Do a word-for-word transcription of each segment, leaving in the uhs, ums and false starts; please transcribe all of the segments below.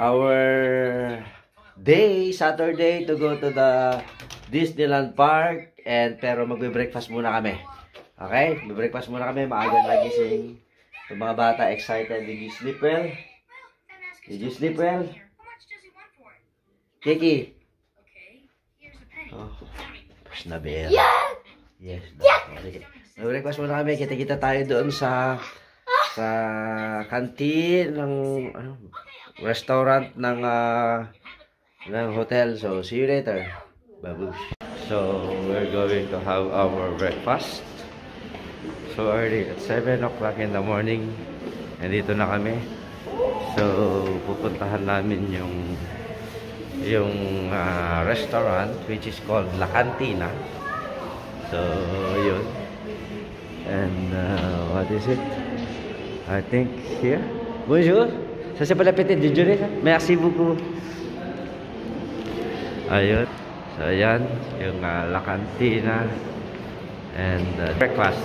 our day, Saturday, to go to the Disneyland Park. And pero magbe-breakfast muna kami. Okay? Mag-breakfast muna kami. Maaga nagising. Yung mga bata, excited. Did you sleep well? Did you sleep well? Kiki. Oh, na bell. Yeah! Yes. Okay. Mag-breakfast muna kami. Kita-kita tayo doon sa sa kantin ng ano, restaurant ng uh, ng hotel. So, see you later. Babush. So, we're going to have our breakfast. So early, at seven o'clock in the morning. Nandito na kami. So, pupuntahan namin yung yung uh, restaurant which is called La Cantina. So, yun. And uh, what is it? I think here. Bonjour. Ça c'est pas la petite déjeuner. Merci beaucoup. Ayun. So ayan, yung uh, La Cantina and uh, breakfast.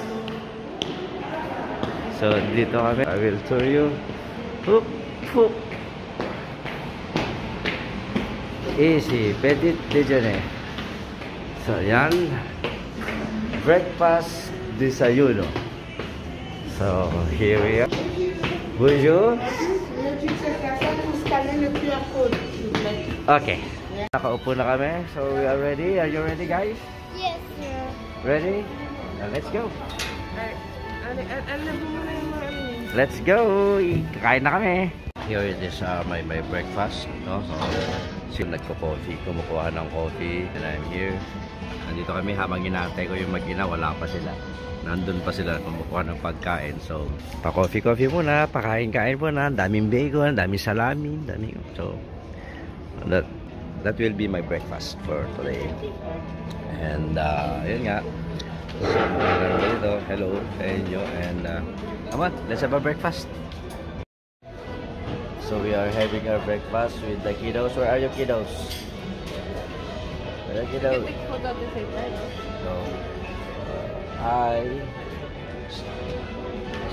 So dito kami. I will show you. Hoop, hoop. Easy, petit déjeuner. So ayan, breakfast desayuno. So, here we are. Bonjour. Okay. Nakaupo na kami. So, we are ready. Are you ready, guys? Yes, sir. Ready? Now, let's go. Let's go. Kain na kami. Here it is, uh, my, my breakfast. No? So, so nagko-coffee. Kumukuha ng coffee. And I'm here. Nandito kami habang hinahintay ko yung mag-ina. Wala pa sila. Nandun pa sila kumukuha ng pagkain. So, pa-coffee-coffee muna, pakain-kain muna. Daming bacon, daming salami, daming... So, that, that will be my breakfast for today. And, uh, yun nga. So, dito. Hello sa inyo. And, uh, come on, let's have a breakfast. So, we are having our breakfast with the kiddos. Where are your kiddos? Where are your kiddos? So, hi.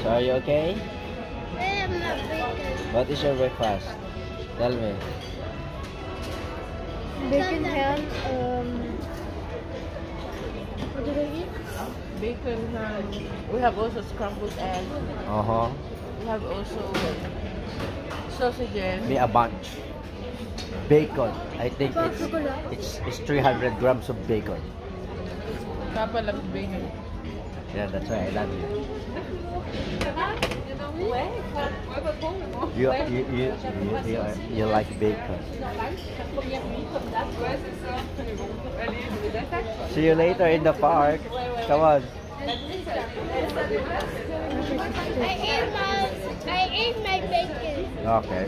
So are you okay? I am not bacon. What is your breakfast? Tell me. Bacon ham. Um, what do we eat? Bacon ham. We have also scrambled eggs. Uh huh. We have also sausages. Me a bunch. Bacon. I think it's it's it's three hundred grams of bacon. Papa loves bacon. Yeah, that's right. I love you. You, you, you, you, you, are, you like bacon. See you later in the park. Come on. I ate my, I ate my bacon. Okay.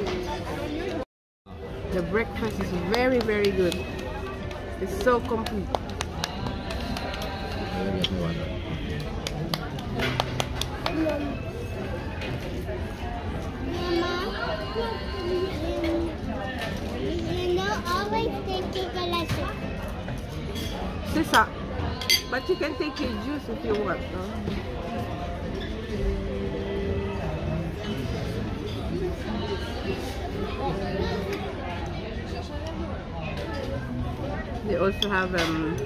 The breakfast is very, very good. It's so complete. C'est ça. But you can take your juice if you want. No? They also have um,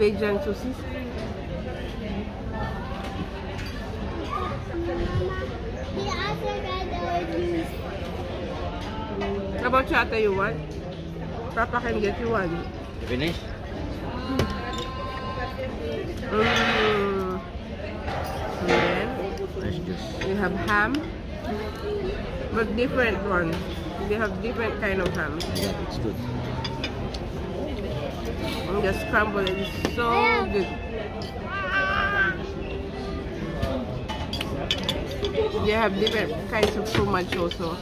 vegan sauces. How about chata you want? Papa can get you one. Finish? Mm. Mm. Then you have ham, but different ones. They have different kind of ham. Yeah, it's good. And the scramble is so good. They have different kinds of fromage also.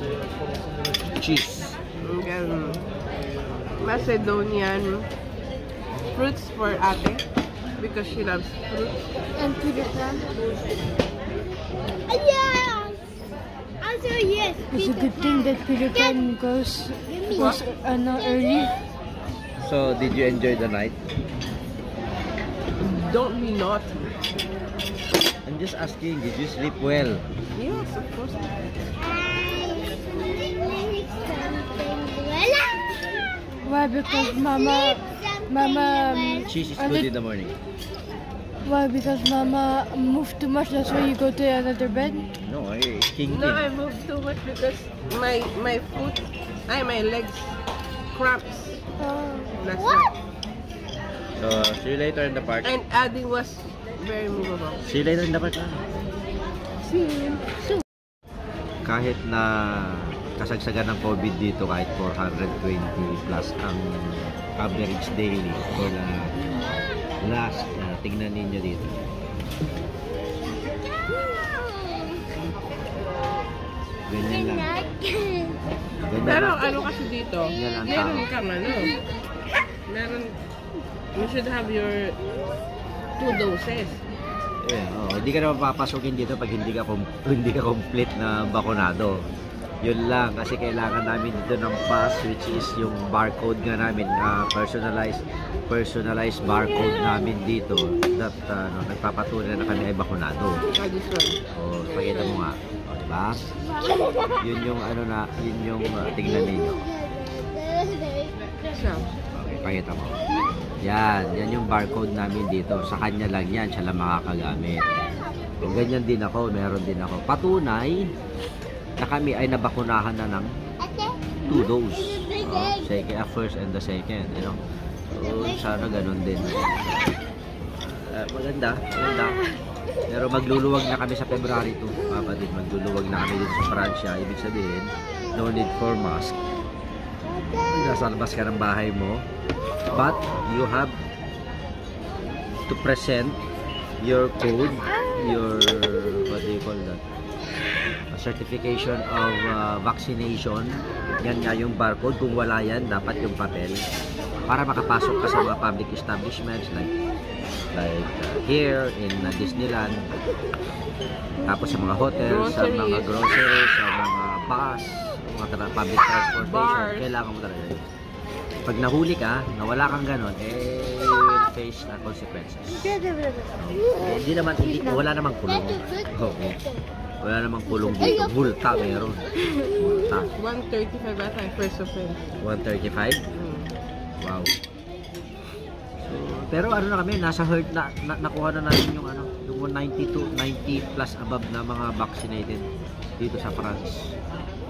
Cheese. Then, Macedonian fruits for Ate because she loves fruits. And Peter Pan. Yeah. Answer yes. It's a good thing that Peter Pan goes goes uh, not early. So did you enjoy the night? Don't be naughty. I'm just asking. Did you sleep well? Yes, of course. Why? Because Mama, Mama, she's good in the morning. Why? Because Mama moved too much. That's why you go to another bed. No, I king. No, I moved too much because my my foot, I my legs cramps. Oh. That's what? Night. So uh, see you later in the park. And Adi was very movable. See you later in the park. See you. Kahit na kasagsagan ng COVID dito, kahit four hundred twenty plus ang average daily for the last, uh, tingnan ninyo dito. Ganyan lang. Ganyan. Pero ano kasi dito, meron ka man, no? Meron, you should have your two doses. Eh, yeah, oh, hindi ka naman papasukin dito pag hindi ka hindi ka complete na bakunado. Yun lang kasi kailangan namin dito ng pass, which is yung barcode nga namin, uh, personalized personalized barcode namin dito that uh, no, nagpapatunay na kami ay bakunado. Oh, pakita mo nga. Oh, di ba? Yun yung ano na, yun yung uh, tingnan niyo. Okay, pakita mo. Yan, yan yung barcode namin dito. Sa kanya lang yan, siya lang makakagamit. Kung ganyan din ako, meron din ako. Patunay na kami ay nabakunahan na ng two dose. Uh, second, uh, first and the second. You know? So, sana ganun din. Uh, maganda, maganda. Pero magluluwag na kami sa February two. Kapatid, magluluwag na kami dito sa Francia. Ibig sabihin, no need for mask. Nasa labas ka ng bahay mo. But you have to present your code, your, what do you call that, a certification of uh, vaccination. Yan nga yung barcode. Kung wala yan, dapat yung papel para makapasok ka sa mga public establishments like like uh, here in uh, Disneyland, tapos sa mga hotels, groceries, sa mga groceries, sa mga bus, mga public transportation. Bars. Kailangan mo talaga yun. Pag nahuli ka, nawala kang ganon, eh, face na consequences. Eh, di naman, hindi, wala namang kulong. Okay. Wala namang kulong dito. Multa meron. Multa. one thirty-five ba tayo, first offense? one thirty-five? Wow. So, pero ano na kami, nasa herd na, na nakuha na natin yung ano, yung one ninety-two, ninety plus above na mga vaccinated dito sa France.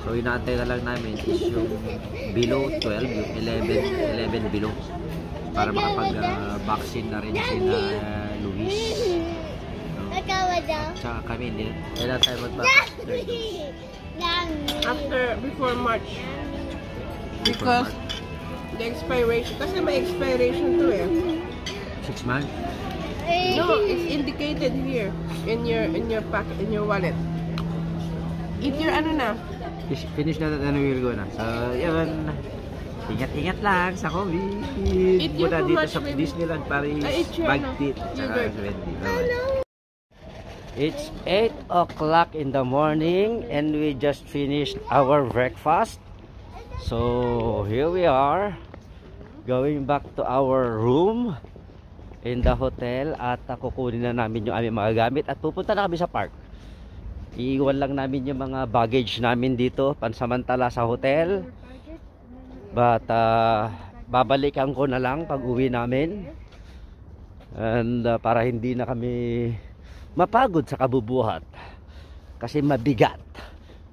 So, inaantay na lang namin is yung below twelve, yung eleven, eleven below. Para makapag-vaccine uh, na rin sila uh, Luis. No? At saka kami din. Kailan tayo mag-vaccine? After, before March. Because before March. The expiration, kasi may expiration to eh. Six months? No, it's indicated here in your in your pack, in your wallet. If you're ano na, finish na natin, we'll go na. So, yun. Ingat-ingat lang sa COVID. Muna dito sa Disneyland Paris. Bagtit. It's eight o'clock in the morning and we just finished our breakfast. So, here we are. Going back to our room in the hotel. At kukunin na namin yung aming mga gamit at pupunta na kami sa park. Iiwan lang namin yung mga baggage namin dito pansamantala sa hotel. But uh, babalikan ko na lang pag uwi namin. And uh, para hindi na kami mapagod sa kabubuhat. Kasi mabigat.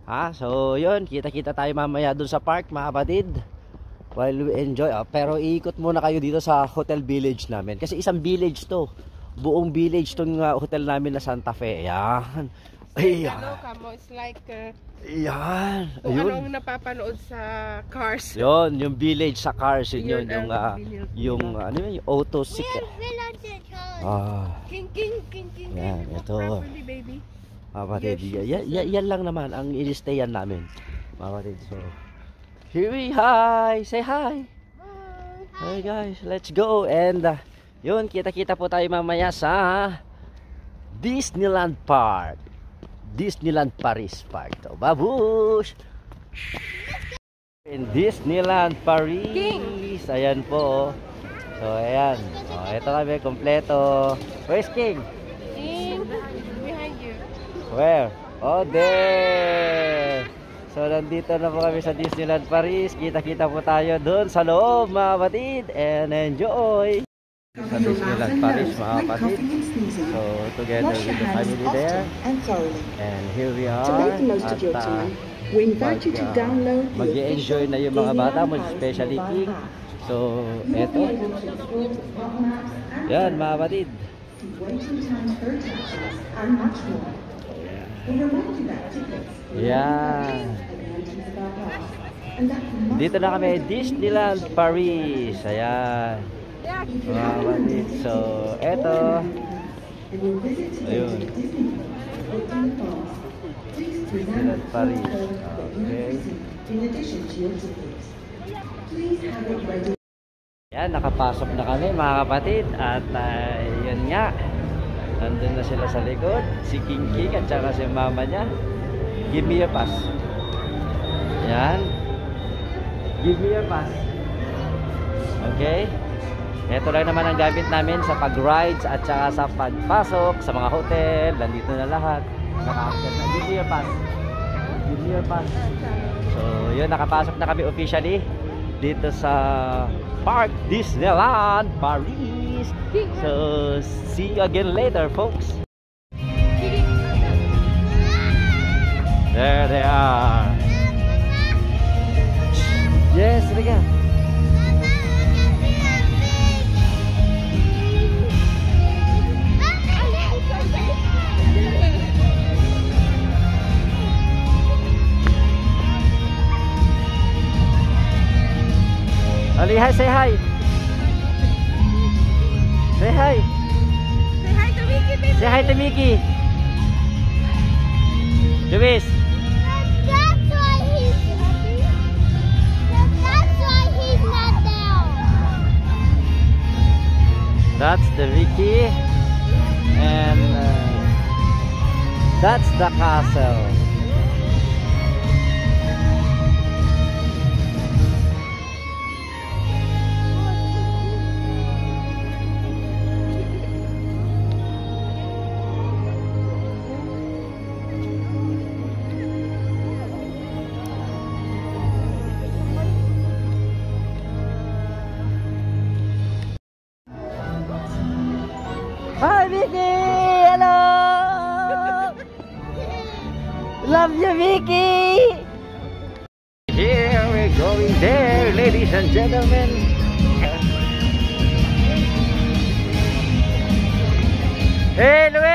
Ha? So yun, kita-kita tayo mamaya dun sa park mga kapatid. While we enjoy. Oh, pero iikot muna kayo dito sa hotel village namin. Kasi isang village to. Buong village tong uh, hotel namin na Santa Fe. Yan. Ayan. It's like uh, ayan. Kung anong napapanood sa Cars. Yun, yung village sa Cars. Yun, yun, yung, uh, yung, ano yun, yung auto sick. Ah. King, king, king, king. Ayan, ito. Properly, baby. Mapatid. Yan, yan, yan lang naman ang inistayan namin. Mapatid. So, here we hi. Say hi. Hi. Hey guys, let's go. And, uh, yun, kita-kita po tayo mamaya sa Disneyland Park. Disneyland Paris Park. So, babush! In Disneyland Paris. Ayan po. So, ayan. Oh, ito kami, kompleto. Where's King? King, behind you. Where? Oh, there! So nandito na po kami sa Disneyland Paris. Kita-kita po tayo doon sa loob mga kapatid. And enjoy! Sa Disneyland Paris mga kapatid. So together with the family there. And here we are. At uh, we invite you to download the mag-i-enjoy na yung mga bata mo, especially King. So, eto. Yan, mga kapatid. Yan. Dito na kami, Disneyland Paris. Ayan. Mga kapatid. So, eto. Ayun. Disneyland Paris. Okay. Yan, nakapasok na kami mga kapatid. At uh, yun nga, nandun na sila sa likod. Si King King at saka si mama niya. Give me a pass. Yan. Give me a pass. Okay. Ito lang naman ang gamit namin sa pag-rides at saka sa pagpasok sa mga hotel. Nandito na lahat. Naka-access na. Give me a pass. Give me a pass. So yun, nakapasok na kami officially dito sa Park Disneyland Paris. So see you again later folks. There they are. Yes, Riga. Ali, hi, say hi. Say hi. Say hi to Mickey, baby. Say hi to Mickey. Luis. That's why he's That's why he's not down. That's the Mickey. And uh, that's the castle. Hi Mickey! Hello! Love you Mickey! Here we're going there ladies and gentlemen! Hey Luis!